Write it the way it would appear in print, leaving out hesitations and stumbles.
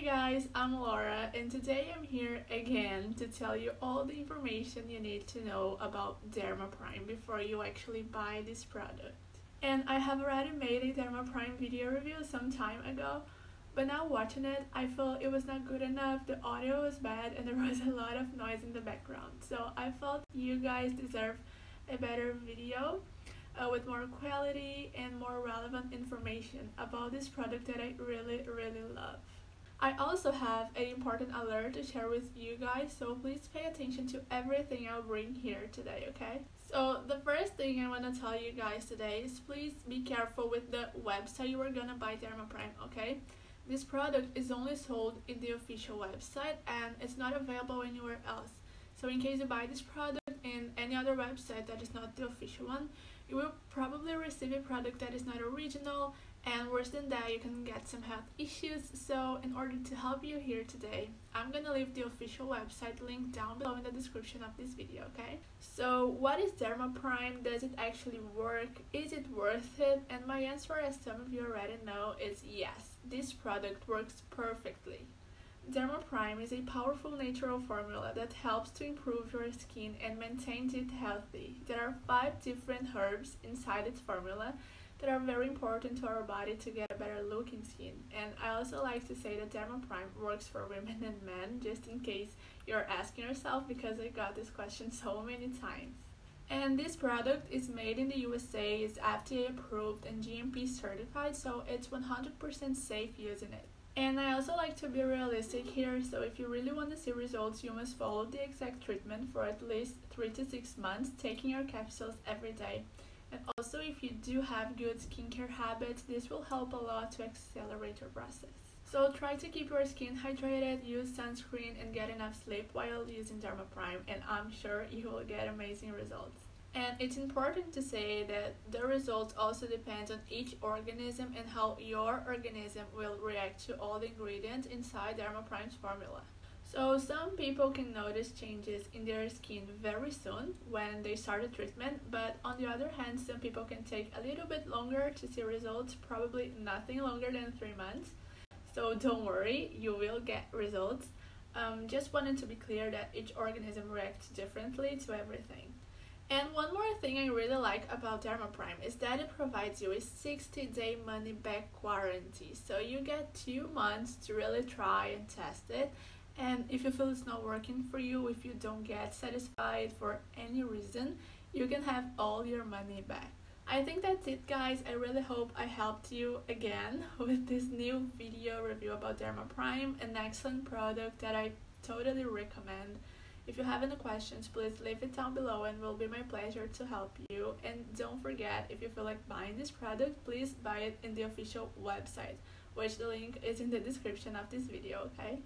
Hey guys, I'm Laura and today I'm here again to tell you all the information you need to know about Dermaprime before you actually buy this product. And I have already made a Dermaprime video review some time ago, but now watching it I felt it was not good enough, the audio was bad and there was a lot of noise in the background. So I felt you guys deserve a better video with more quality and more relevant information about this product that I really love. I also have an important alert to share with you guys, so please pay attention to everything I'll bring here today, okay? So the first thing I want to tell you guys today is please be careful with the website you are gonna buy Dermaprime, okay? This product is only sold in the official website and it's not available anywhere else. So in case you buy this product in any other website that is not the official one, you will probably receive a product that is not original, and worse than that, you can get some health issues. So in order to help you here today, I'm gonna leave the official website link down below in the description of this video, okay? So what is Dermaprime? Does it actually work? Is it worth it? And my answer, as some of you already know, is yes, this product works perfectly. Dermaprime is a powerful natural formula that helps to improve your skin and maintains it healthy. There are 5 different herbs inside its formula that are very important to our body to get a better looking skin. And I also like to say that Dermaprime works for women and men, just in case you're asking yourself, because I got this question so many times. And this product is made in the USA, is FDA approved and GMP certified, so it's 100% safe using it. And I also like to be realistic here, so if you really want to see results, you must follow the exact treatment for at least 3 to 6 months, taking your capsules every day. And also, if you do have good skincare habits, this will help a lot to accelerate your process. So try to keep your skin hydrated, use sunscreen, and get enough sleep while using Dermaprime, and I'm sure you will get amazing results. And it's important to say that the results also depend on each organism and how your organism will react to all the ingredients inside Dermaprime's formula. So some people can notice changes in their skin very soon when they start the treatment, but on the other hand, some people can take a little bit longer to see results, probably nothing longer than 3 months. So don't worry, you will get results. Just wanted to be clear that each organism reacts differently to everything. And one more thing I really like about Dermaprime is that it provides you a 60-day money-back guarantee. So you get 2 months to really try and test it. And if you feel it's not working for you, if you don't get satisfied for any reason, you can have all your money back. I think that's it, guys. I really hope I helped you again with this new video review about Dermaprime, an excellent product that I totally recommend. If you have any questions, please leave it down below and it will be my pleasure to help you. And don't forget, if you feel like buying this product, please buy it in the official website, which the link is in the description of this video, okay?